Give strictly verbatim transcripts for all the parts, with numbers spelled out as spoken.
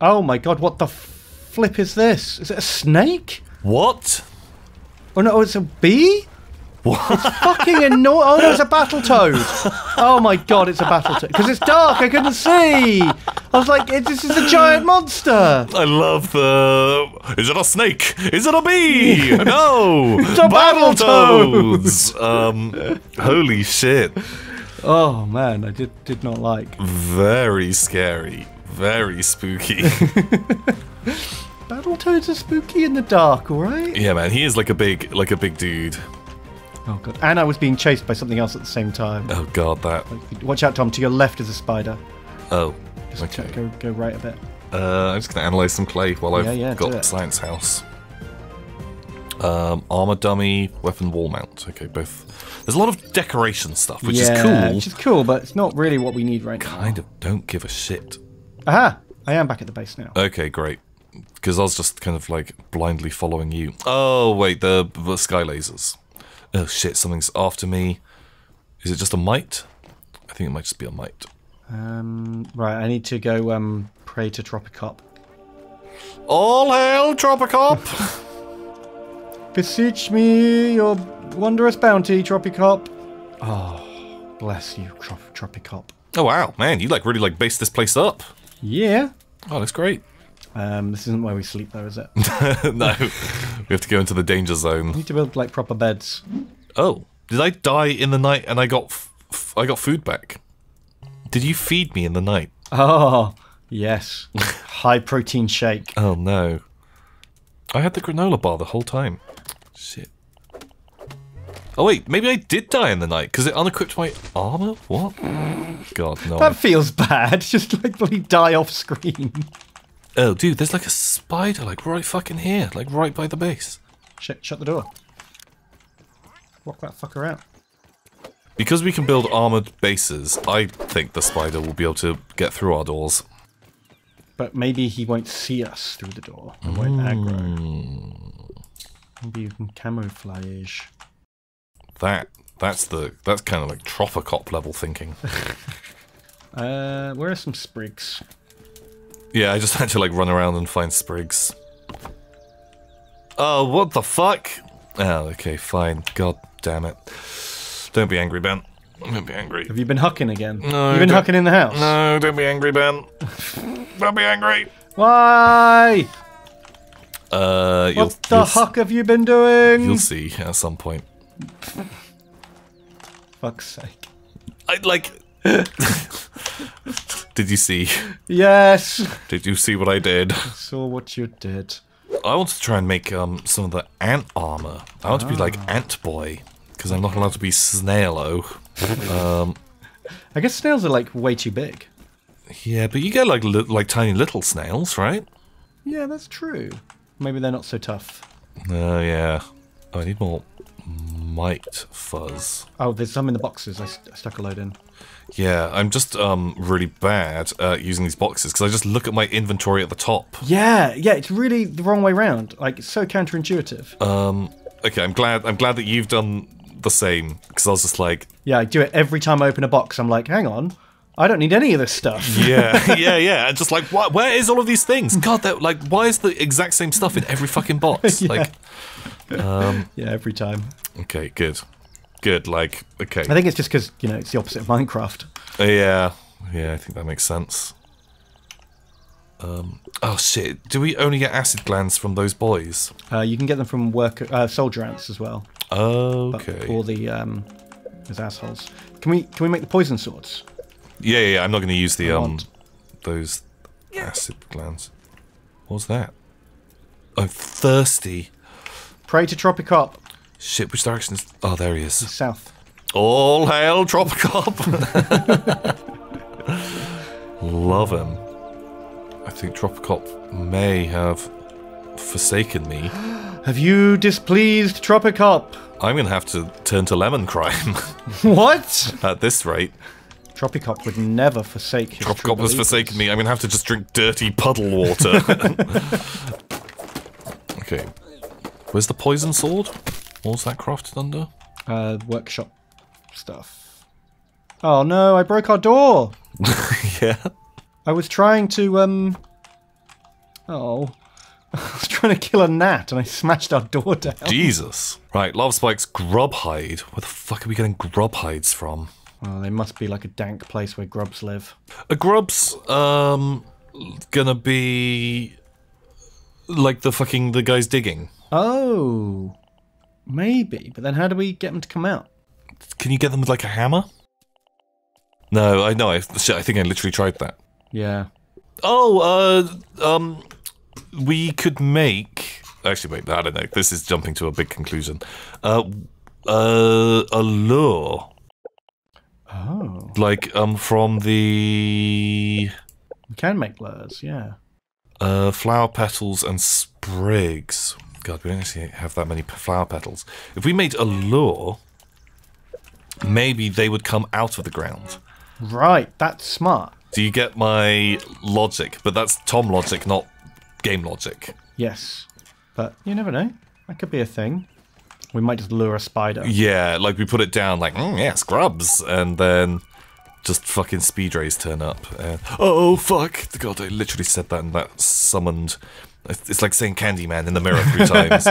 Oh my god, what the flip is this? Is it a snake? What? Oh no, it's a bee? What? It's fucking annoying. Oh no, it's a battle toad. Oh my god, it's a battle toad. Because it's dark, I couldn't see. I was like, this is a giant monster. I love the... Is it a snake? Is it a bee? No! It's a battle toads! Um, holy shit. Oh man, I did, did not like. Very scary. Very spooky. Battle toads are spooky in the dark, alright? Yeah man, he is like a big, like a big dude. Oh god! And I was being chased by something else at the same time. Oh god, that! Watch out, Tom. To your left is a spider. Oh. Just okay. Go, go right a bit. Uh, I'm just gonna analyze some clay while yeah, I've yeah, got Science House. Um, armor dummy, weapon wall mount. Okay, both. There's a lot of decoration stuff, which yeah, is cool. Which is cool, but it's not really what we need right kind now. Kind of don't give a shit. Aha! I am back at the base now. Okay, great. Because I was just kind of like blindly following you. Oh wait, the, the sky lasers. Oh shit, something's after me. Is it just a mite? I think it might just be a mite. Um, right, I need to go um, pray to Tropicop. All hail, Tropicop! Beseech me your wondrous bounty, Tropicop. Oh, bless you, Trop Tropicop. Oh wow, man, you like really like based this place up. Yeah. Oh, that's great. Um, this isn't where we sleep though, is it? No. We have to go into the danger zone. We need to build, like, proper beds. Oh. Did I die in the night and I got f f I got food back? Did you feed me in the night? Oh, yes. High protein shake. Oh, no. I had the granola bar the whole time. Shit. Oh, wait. Maybe I did die in the night because it unequipped my armor? What? God, no. That feels bad. Just, like, really die off screen. Oh, dude, there's like a spider, like, right fucking here. Like, right by the base. Shit, shut the door. Walk that fucker out. Because we can build armoured bases, I think the spider will be able to get through our doors. But maybe he won't see us through the door and won't aggro. Maybe you can camouflage. That, that's the, that's kind of like Tropicop level thinking. uh, where are some sprigs? Yeah, I just had to like run around and find sprigs. Oh, what the fuck? Oh, okay, fine. God damn it. Don't be angry, Ben. Don't be angry. Have you been hucking again? No. You've been hucking in the house? No, don't be angry, Ben. Don't be angry. Why? Uh, you'll, what the you'll huck have you been doing? You'll see at some point. Fuck's sake. I'd like... Did you see? Yes. Did you see what I did? I saw what you did. I want to try and make um some of the ant armor. I want ah. to be like Ant Boy because I'm not allowed to be Snailo. um, I guess snails are like way too big. Yeah, but you get like li like tiny little snails, right? Yeah, that's true. Maybe they're not so tough. Oh uh, yeah. Oh, I need more mite fuzz. Oh, there's some in the boxes. I, st I stuck a load in. Yeah, I'm just um, really bad at using these boxes because I just look at my inventory at the top. Yeah, yeah, it's really the wrong way around. Like, it's so counterintuitive. Um, okay, I'm glad. I'm glad that you've done the same because I was just like, yeah, I do it every time I open a box. I'm like, hang on, I don't need any of this stuff. Yeah, yeah, yeah. And just like, wh where is all of these things? God, that like, why is the exact same stuff in every fucking box? Yeah. Like, um, yeah, every time. Okay, good. Good, like, okay. I think it's just because, you know, it's the opposite of Minecraft. Uh, yeah, yeah, I think that makes sense. Um, oh, shit, do we only get acid glands from those boys? Uh, you can get them from work, uh, soldier ants as well. Okay. Or the, um, those assholes. Can we, can we make the poison swords? Yeah, yeah, yeah. I'm not going to use the, I um, want. those acid glands. What was that? I'm thirsty. Pray to Tropicop. Shit, which direction is... Oh, there he is. South. All hail Tropicop! Love him. I think Tropicop may have forsaken me. Have you displeased Tropicop? I'm going to have to turn to Lemon Crime. What? At this rate. Tropicop would never forsake his Tropicop has forsaken me. I'm going to have to just drink dirty puddle water. Okay. Where's the poison sword? What's that crafted under? Uh, workshop stuff. Oh no, I broke our door! Yeah. I was trying to, um, Oh. I was trying to kill a gnat and I smashed our door down. Jesus. Right, Lava Spike's grub hide. Where the fuck are we getting grub hides from? Oh, they must be like a dank place where grubs live. A grub's, um, gonna be like the fucking, the guys digging. Oh. Maybe, but then how do we get them to come out? Can you get them with like a hammer? No, I know, I, shit, I think I literally tried that. Yeah. Oh, uh, um... we could make... Actually, wait, I don't know. This is jumping to a big conclusion. Uh, uh, a lure. Oh. Like, um, from the... We can make lures, yeah. Uh, flower petals and sprigs. God, we don't actually have that many flower petals. If we made a lure, maybe they would come out of the ground. Right, that's smart. Do you get my logic? But that's Tom logic, not... game logic. Yes. But you never know. That could be a thing. We might just lure a spider. Yeah, like we put it down like, mm, yeah, scrubs, and then just fucking speed rays turn up. And, oh, fuck. God, I literally said that and that summoned... It's like saying Candyman in the mirror three times.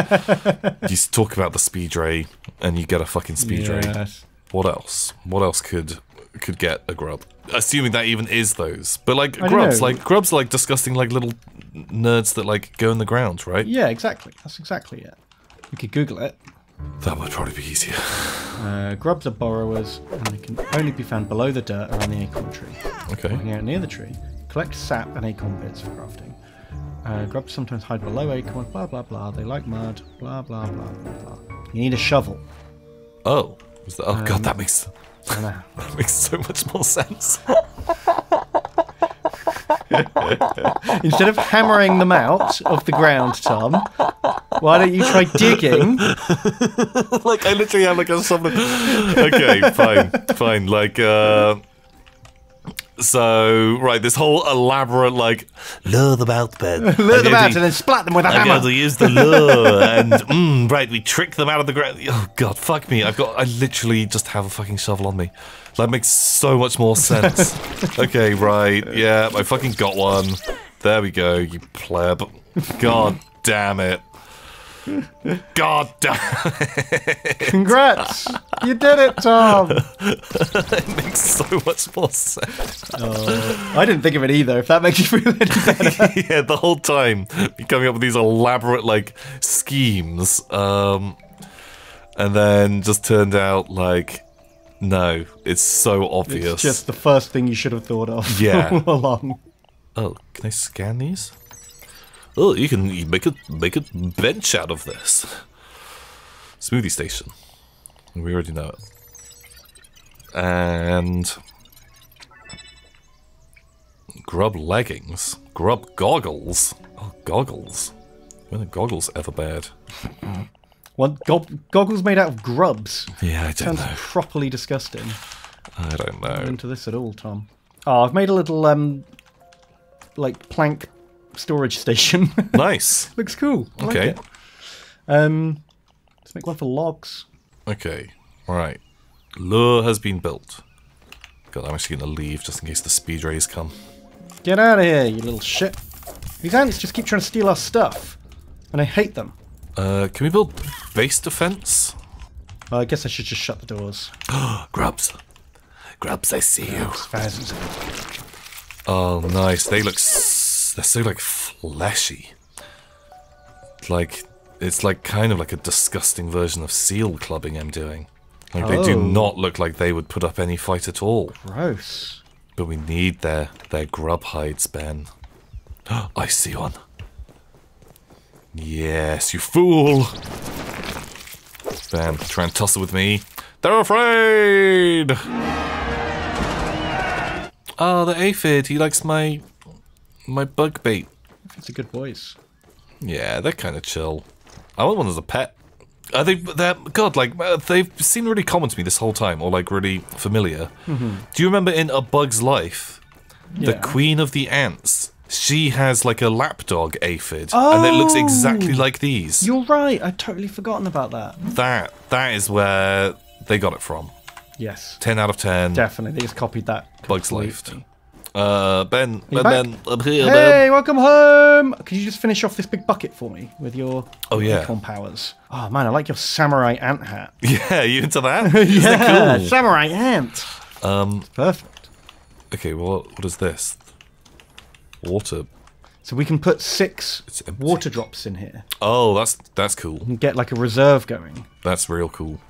You talk about the speed ray and you get a fucking speed yes. ray. What else? What else could... could get a grub, assuming that even is those. But like I grubs, like grubs, are like disgusting, like little nerds that like go in the ground, right? Yeah, exactly. That's exactly it. We could Google it. That would probably be easier. Uh, grubs are borrowers, and they can only be found below the dirt around the acorn tree. Okay. Hang out near the tree, collect sap and acorn bits for crafting. Uh, grubs sometimes hide below acorn. Blah blah blah. They like mud. Blah blah blah blah blah. You need a shovel. Oh. Was that, oh um, god, that makes. I know. That makes so much more sense. Instead of hammering them out of the ground, Tom, why don't you try digging? Like, I literally have like a something. Okay, fine, fine. Like, uh... so, right, this whole elaborate, like, lure them out, Ben. lure them out to, and then splat them with a I'm hammer. I'm going to use the lure, and, mm, right, we trick them out of the ground. Oh, God, fuck me. I've got, I literally just have a fucking shovel on me. That makes so much more sense. Okay, right, yeah, I fucking got one. There we go, you pleb. God damn it. God damn it. Congrats! You did it, Tom! It makes so much more sense. Uh, I didn't think of it either, if that makes you feel any better. Yeah, the whole time, coming up with these elaborate, like, schemes, um, and then just turned out, like, no, it's so obvious. It's just the first thing you should have thought of. Yeah. All along. Oh, can I scan these? Oh, you can you make a make a bench out of this. Smoothie station. We already know it. And grub leggings, grub goggles. Oh, goggles. When are goggles ever bad? What go goggles made out of grubs? Yeah, I don't Sounds know. Sounds properly disgusting. I don't know. I'm not into this at all, Tom. Oh, I've made a little um, like plank. Storage station. Nice. Looks cool. I okay. Like it. Um, let's make one for logs. Okay. All right. Lure has been built. God, I'm actually going to leave just in case the speed rays come. Get out of here, you little shit. These ants just keep trying to steal our stuff, and I hate them. Uh, can we build base defense? Well, I guess I should just shut the doors. Grubs. Grubs, I see Grubs, you. Thousands of them. Oh, nice. They look so They're so, like, fleshy. Like, it's, like, kind of like a disgusting version of seal clubbing I'm doing. Like, oh. They do not look like they would put up any fight at all. Gross. But we need their, their grub hides, Ben. I see one. Yes, you fool! Ben, try and tussle with me. They're afraid! Ah, oh, the aphid, he likes my... my bug bait. That's a good voice. Yeah, they're kind of chill. I want one as a pet. Are they? They're God, like they've seemed really common to me this whole time, or like really familiar. Mm-hmm. Do you remember in A Bug's Life, yeah. the Queen of the Ants? She has like a lapdog aphid, oh, and it looks exactly like these. You're right. I'd totally forgotten about that. That that is where they got it from. Yes. Ten out of ten. Definitely, they just copied that. Completely. Bug's Life. Uh, Ben, Ben, Ben, up here, Ben. Hey, welcome home. Could you just finish off this big bucket for me with your oh yeah icon powers? Oh man, I like your samurai ant hat. Yeah, you into that? Yeah, cool. Samurai ant. Um, perfect. Okay, well, what is this? Water. So we can put six water drops in here. Oh, that's that's cool. And get like a reserve going. That's real cool.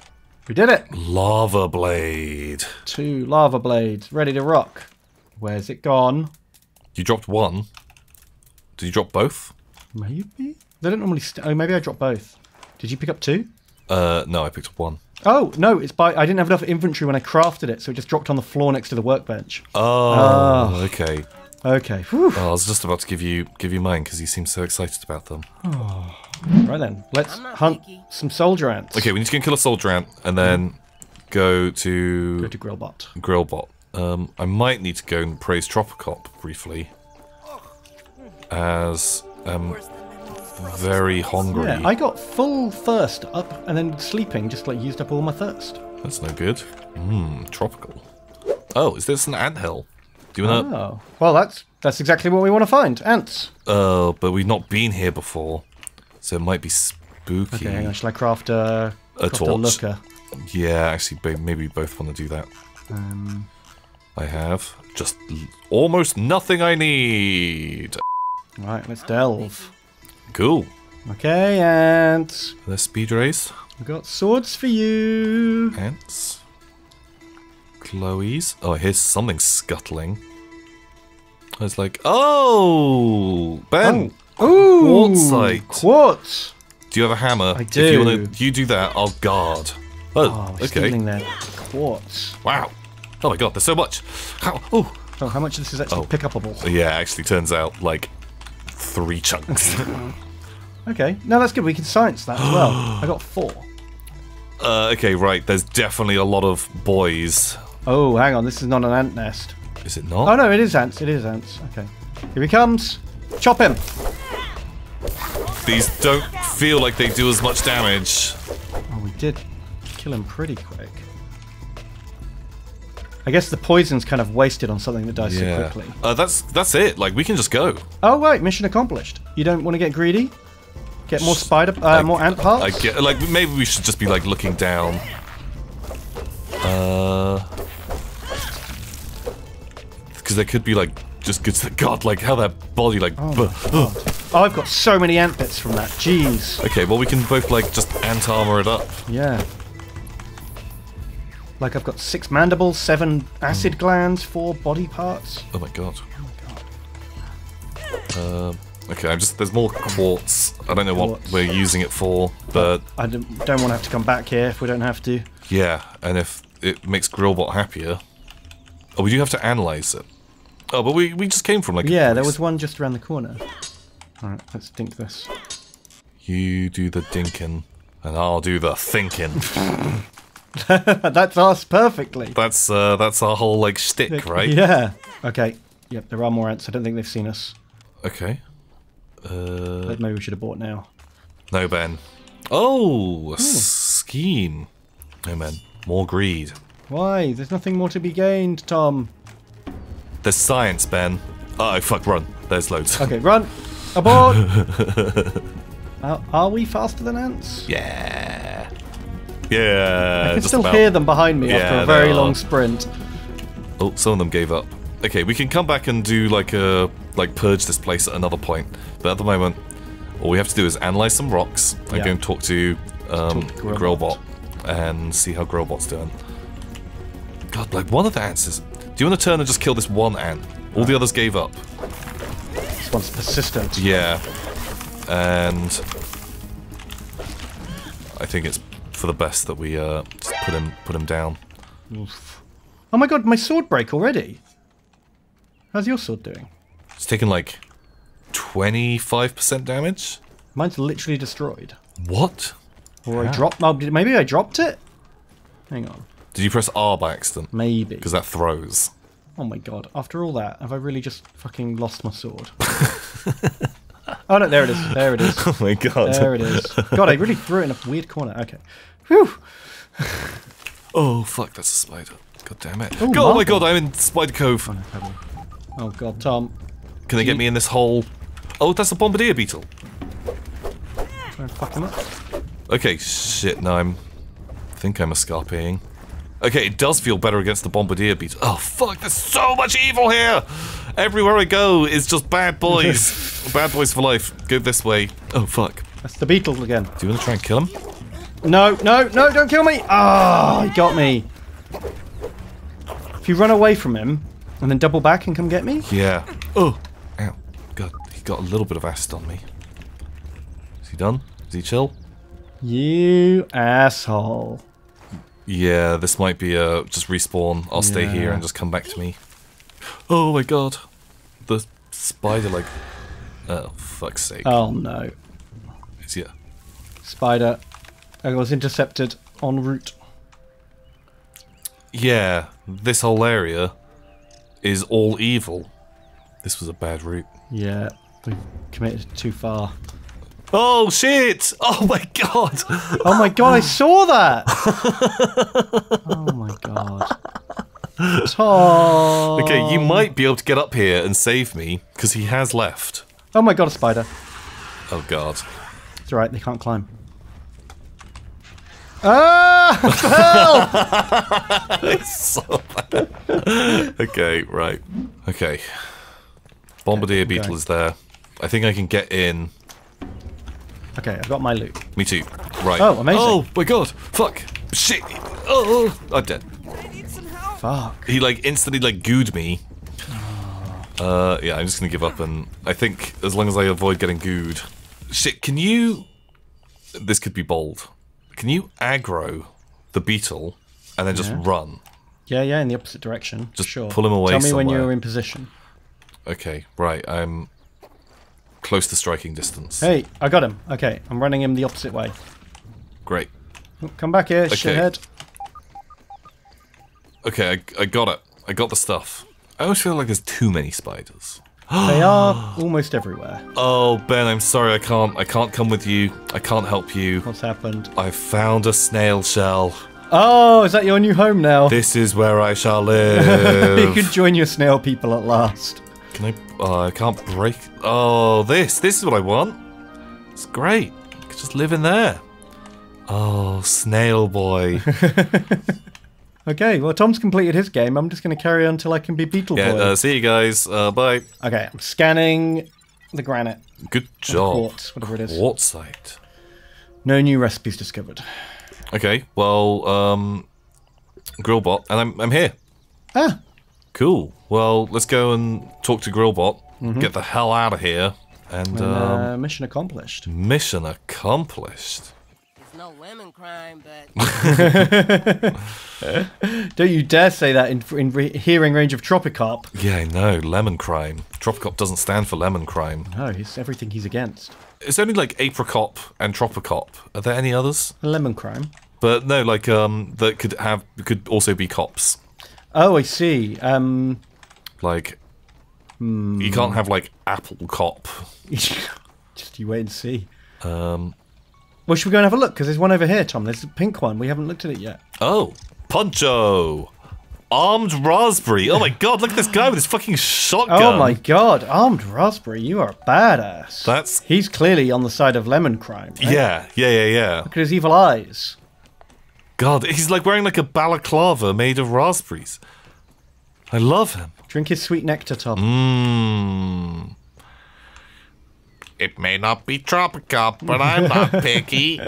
We did it. Lava blade. Two lava blades ready to rock. Where's it gone? You dropped one. Did you drop both? Maybe. They don't normally... St oh, maybe I dropped both. Did you pick up two? Uh, no, I picked up one. Oh, no, it's by... I didn't have enough inventory when I crafted it, so it just dropped on the floor next to the workbench. Oh, oh. okay. Okay. Whew. Oh, I was just about to give you give you mine, because you seem so excited about them. Oh. Right then, let's hunt picky. some soldier ants. Okay, we need to go and kill a soldier ant, and then mm. go to... Go to Grillbot. Grillbot. Um, I might need to go and praise Tropicop briefly, as um, very hungry. Yeah, I got full thirst up, and then sleeping just like used up all my thirst. That's no good. Mmm, tropical. Oh, is this an anthill? Do you wanna? Oh, well, that's that's exactly what we want to find, ants. Oh, uh, but we've not been here before, so it might be spooky. Okay, hang on, shall I craft a, a craft torch? A looker? Yeah, actually, maybe we both want to do that. Um. I have just almost nothing I need. Right, let's delve. Cool. Okay, ants. Let's speed race. We've got swords for you. Ants. Chloe's. Oh, here's something scuttling. I was like, oh, Ben. Oh. Quartzite. Quartz. Do you have a hammer? I do. If you, wanna, you do that, I'll guard. Oh, oh okay. Stealing that quartz. Wow. Oh my god, there's so much! How, oh. oh, how much of this is actually oh. pick-upable? Yeah, actually turns out, like, three chunks. Okay, no, that's good, we can science that as well. I got four. Uh, okay, right, there's definitely a lot of boys. Oh, hang on, this is not an ant nest. Is it not? Oh no, it is ants, it is ants. Okay, here he comes! Chop him! These don't feel like they do as much damage. Oh, we did kill him pretty quick. I guess the poison's kind of wasted on something that dies yeah. so quickly. Uh, that's that's it. Like, we can just go. Oh, wait. Mission accomplished. You don't want to get greedy? Get more spider... Uh, I, more ant parts? I get, like, maybe we should just be, like, looking down. Uh... Because there could be, like, just good... God, like, how that body, like... Oh, oh, I've got so many ant bits from that. Jeez. Okay, well, we can both, like, just ant armor it up. Yeah. Like, I've got six mandibles, seven acid mm. glands, four body parts. Oh my god. Oh my god. Um, okay, I'm just. There's more quartz. I don't know quartz. what we're using it for, but. I don't want to have to come back here if we don't have to. Yeah, and if it makes Grillbot happier. Oh, we do have to analyze it. Oh, but we, we just came from like. Yeah, a there was one just around the corner. Alright, let's dink this. You do the dinkin', and I'll do the thinkin'. That's us perfectly. That's uh, that's our whole like shtick, right? Yeah. Okay. Yep. There are more ants. I don't think they've seen us. Okay. Uh, maybe we should have bought now. No, Ben. Oh, a scheme. No, Ben. More greed. Why? There's nothing more to be gained, Tom. There's science, Ben. Oh fuck! Run. There's loads. Okay, run. Abort. uh, are we faster than ants? Yeah. Yeah, I can still about. hear them behind me yeah, after a very long sprint. Oh, some of them gave up. Okay, we can come back and do like a like purge this place at another point. But at the moment, all we have to do is analyze some rocks and yeah. go and talk to, um, talk to Grillbot. Grillbot and see how Grillbot's doing. God, like one of the ants is. Do you want to turn and just kill this one ant? All right. The others gave up. This one's persistent. Yeah, and I think it's. For the best that we uh, just put him put him down. Oof. Oh my god, my sword break already. How's your sword doing? It's taken like twenty-five percent damage. Mine's literally destroyed. What? Or yeah. I dropped. Oh, maybe I dropped it. Hang on. Did you press R by accident? Maybe. Because that throws. Oh my god! After all that, have I really just fucking lost my sword? Oh no, there it is, there it is. Oh my god. There it is. God, I really threw it in a weird corner. Okay. Whew. Oh fuck, that's a spider. God damn it. Ooh, god, oh my god, I'm in Spider Cove. Oh, no, Oh god, Tom. Can they get me in this hole? Oh, that's the Bombardier Beetle. Try and fuck him up. Okay, shit, now I'm... I think I'm escarping. Okay, it does feel better against the Bombardier Beetle. Oh fuck, there's so much evil here! Everywhere I go is just bad boys. Bad boys for life. Go this way. Oh fuck. That's the beetle again. Do you want to try and kill him? No, no, no, don't kill me! Ah, oh, he got me. If you run away from him, and then double back and come get me? Yeah. Oh! Ow. God, he got a little bit of acid on me. Is he done? Is he chill? You asshole. Yeah, this might be a just respawn. I'll yeah. stay here and just come back to me. Oh my god. The spider, like... Oh, fuck's sake. Oh no. It's here. Spider. I was intercepted en route. Yeah, this whole area is all evil. This was a bad route. Yeah, we committed too far. Oh shit! Oh my god! Oh my god, I saw that! Oh my god. Tom. Okay, you might be able to get up here and save me, because he has left. Oh my god, a spider. Oh god. It's alright, they can't climb. Ah! It's so bad. Okay, right. Okay. Bombardier okay, Beetle is there. I think I can get in. Okay, I've got my loot. Me too. Right. Oh, amazing. Oh my god. Fuck. Shit. Oh, I'm dead. I need some help. Fuck. He like instantly like gooed me. Uh, yeah, I'm just gonna give up, and I think as long as I avoid getting gooed. Shit, can you... This could be bold. Can you aggro the beetle and then just yeah. run? Yeah, yeah, in the opposite direction. Just sure. pull him away. Tell me somewhere. When you're in position. Okay, right. I'm close to striking distance. Hey, I got him. Okay, I'm running him the opposite way. Great. Come back here, okay. shithead. Okay, I, I got it. I got the stuff. I always feel like there's too many spiders. They are almost everywhere. Oh Ben, I'm sorry, I can't I can't come with you. I can't help you. What's happened? I found a snail shell. Oh, is that your new home now? This is where I shall live. You could join your snail people at last. Can I oh, I can't break Oh this this is what I want. It's great. I could just live in there. Oh, snail boy. Okay, well, Tom's completed his game. I'm just going to carry on until I can be Beetle yeah, Boy. Uh, see you guys. Uh, bye. Okay, I'm scanning the granite. Good job. Quartz, whatever it is. Quartzite. No new recipes discovered. Okay, well, um, Grillbot, and I'm I'm here. Ah. Cool. Well, let's go and talk to Grillbot. Mm-hmm. Get the hell out of here. And, and um, uh, mission accomplished. Mission accomplished. No lemon crime, but... Don't you dare say that in, in re hearing range of Tropicop. Yeah, I know. Lemon crime. Tropicop doesn't stand for lemon crime. No, it's everything he's against. It's only like Apricop and Tropicop. Are there any others? Lemon crime. But no, like um, that could have could also be cops. Oh, I see. Um, like hmm. you can't have like Apple Cop. Just you wait and see. Um. Well, should we go and have a look? Because there's one over here, Tom. There's a pink one. We haven't looked at it yet. Oh. Poncho! Armed Raspberry! Oh my god, look at this guy with his fucking shotgun! Oh my god, Armed Raspberry, you are a badass. That's... He's clearly on the side of lemon crime, right? Yeah, yeah, yeah, yeah. Look at his evil eyes. God, he's like wearing like a balaclava made of raspberries. I love him. Drink his sweet nectar, Tom. Mmm... It may not be Tropicop, but I'm not picky.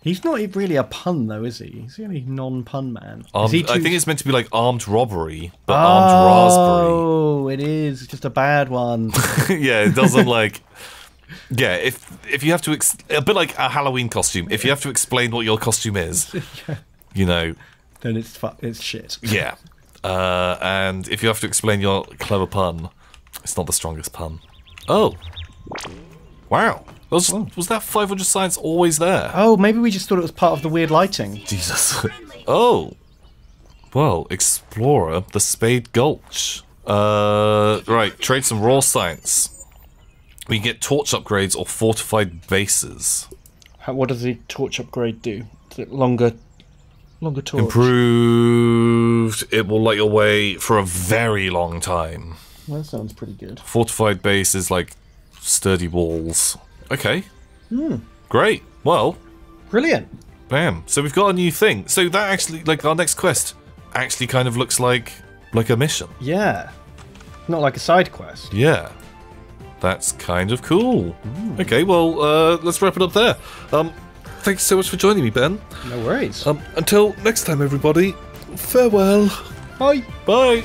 He's not really a pun, though, is he? He's the only non-pun man. Armed, I think it's meant to be like armed robbery, but oh, armed raspberry. Oh, it is. It's just a bad one. Yeah, it doesn't like... Yeah, if if you have to... Ex a bit like a Halloween costume. If you have to explain what your costume is, yeah. you know... Then it's, fu it's shit. Yeah. Uh, and if you have to explain your clever pun, it's not the strongest pun. Oh. Wow. Was, was that five hundred science always there? Oh, maybe we just thought it was part of the weird lighting. Jesus. Oh. Well, Explorer, the Spade Gulch. Uh, right, trade some raw science. We can get torch upgrades or fortified bases. How, what does the torch upgrade do? Is it longer, longer torch? Improved. It will light your way for a very long time. That sounds pretty good. Fortified base is like sturdy walls. Okay. Hmm. Great. Well. Brilliant. Bam. So we've got a new thing. So that actually, like, our next quest actually kind of looks like like a mission. Yeah. Not like a side quest. Yeah. That's kind of cool. Ooh. Okay, well, uh, let's wrap it up there. Um, thanks so much for joining me, Ben. No worries. Um, until next time, everybody, farewell. Bye. Bye.